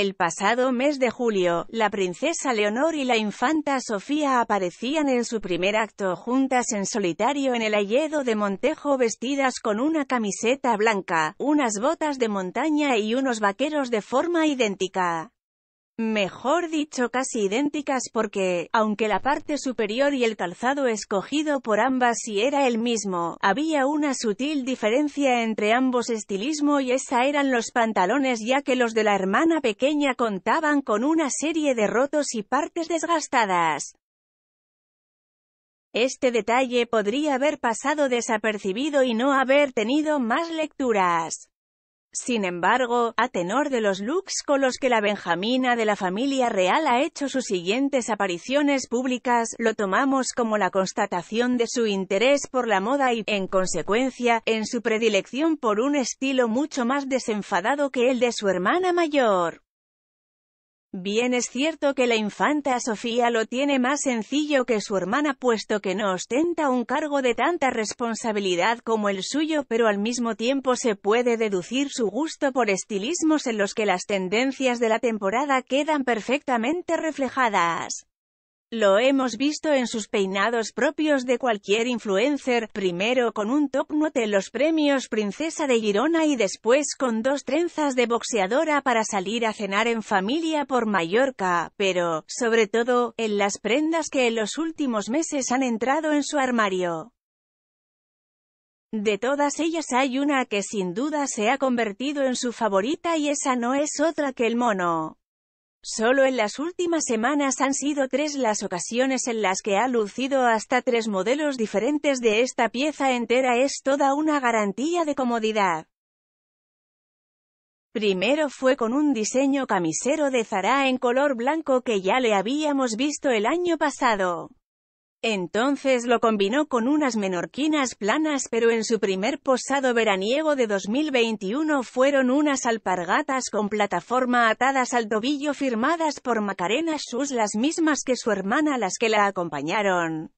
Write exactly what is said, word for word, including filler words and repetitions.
El pasado mes de julio, la princesa Leonor y la infanta Sofía aparecían en su primer acto juntas en solitario en el hayedo de Montejo, vestidas con una camiseta blanca, unas botas de montaña y unos vaqueros de forma idéntica. Mejor dicho, casi idénticas porque, aunque la parte superior y el calzado escogido por ambas sí era el mismo, había una sutil diferencia entre ambos estilismo y esa eran los pantalones, ya que los de la hermana pequeña contaban con una serie de rotos y partes desgastadas. Este detalle podría haber pasado desapercibido y no haber tenido más lecturas. Sin embargo, a tenor de los looks con los que la benjamina de la familia real ha hecho sus siguientes apariciones públicas, lo tomamos como la constatación de su interés por la moda y, en consecuencia, en su predilección por un estilo mucho más desenfadado que el de su hermana mayor. Bien es cierto que la infanta Sofía lo tiene más sencillo que su hermana, puesto que no ostenta un cargo de tanta responsabilidad como el suyo, pero al mismo tiempo se puede deducir su gusto por estilismos en los que las tendencias de la temporada quedan perfectamente reflejadas. Lo hemos visto en sus peinados propios de cualquier influencer, primero con un top knot en los premios Princesa de Girona y después con dos trenzas de boxeadora para salir a cenar en familia por Mallorca, pero, sobre todo, en las prendas que en los últimos meses han entrado en su armario. De todas ellas hay una que sin duda se ha convertido en su favorita y esa no es otra que el mono. Solo en las últimas semanas han sido tres las ocasiones en las que ha lucido hasta tres modelos diferentes de esta pieza entera. Es toda una garantía de comodidad. Primero fue con un diseño camisero de Zara en color blanco que ya le habíamos visto el año pasado. Entonces lo combinó con unas menorquinas planas, pero en su primer posado veraniego de dos mil veintiuno fueron unas alpargatas con plataforma atadas al tobillo firmadas por Macarena Schuss, las mismas que su hermana, las que la acompañaron.